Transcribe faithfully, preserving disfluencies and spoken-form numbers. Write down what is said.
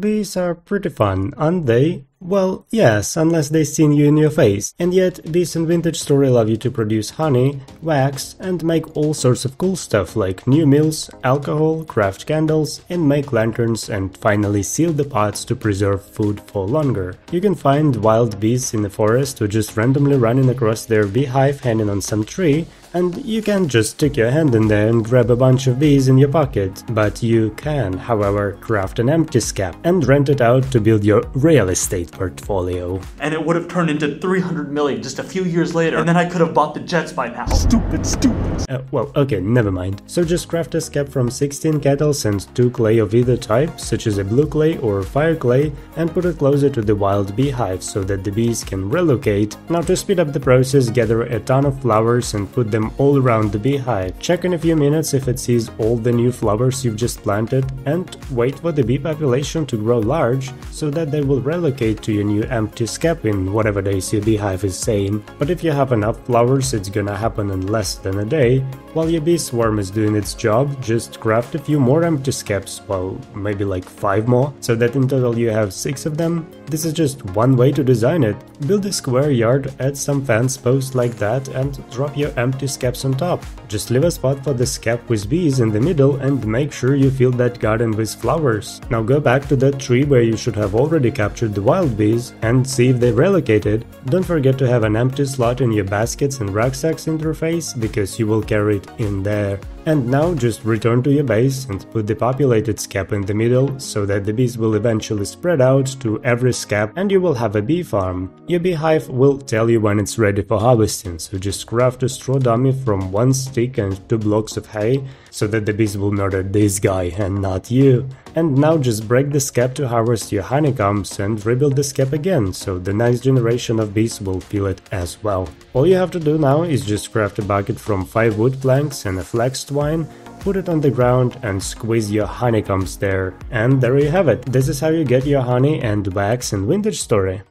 Bees are pretty fun, aren't they? Well, yes, unless they sting you in your face. And yet, bees in Vintage Story allow you to produce honey, wax, and make all sorts of cool stuff like new meals, alcohol, craft candles, and make lanterns, and finally seal the pots to preserve food for longer. You can find wild bees in the forest or just randomly running across their beehive hanging on some tree, and you can't just stick your hand in there and grab a bunch of bees in your pocket. But you can, however, craft an empty scap and rent it out to build your real estate portfolio. And it would have turned into three hundred million just a few years later, and then I could have bought the Jets by now. Stupid, stupid. Uh, well, okay, never mind. So just craft a scap from sixteen kettles and two clay of either type, such as a blue clay or fire clay, and put it closer to the wild beehive so that the bees can relocate. Now, to speed up the process, gather a ton of flowers and put them all around the beehive. Check in a few minutes if it sees all the new flowers you've just planted, and wait for the bee population to grow large so that they will relocate to your new empty scap in whatever days your beehive is saying. But if you have enough flowers, it's gonna happen in less than a day. While your bee swarm is doing its job, just craft a few more empty scaps, well, maybe like five more, so that in total you have six of them. This is just one way to design it. Build a square yard, add some fence posts like that, and drop your empty scaps on top. Just leave a spot for the scap with bees in the middle and make sure you fill that garden with flowers. Now go back to that tree where you should have already captured the wild bees and see if they relocated. Don't forget to have an empty slot in your baskets and rucksacks interface, because you will carry it in there. And now just return to your base and put the populated scap in the middle so that the bees will eventually spread out to every scap, and you will have a bee farm. Your beehive will tell you when it's ready for harvesting, so just craft a straw dummy from one stick and two blocks of hay so that the bees will murder this guy and not you. And now just break the scap to harvest your honeycombs and rebuild the scap again, so the next generation of bees will feel it as well. All you have to do now is just craft a bucket from five wood planks and a flax twine, put it on the ground and squeeze your honeycombs there. And there you have it. This is how you get your honey and wax in Vintage Story.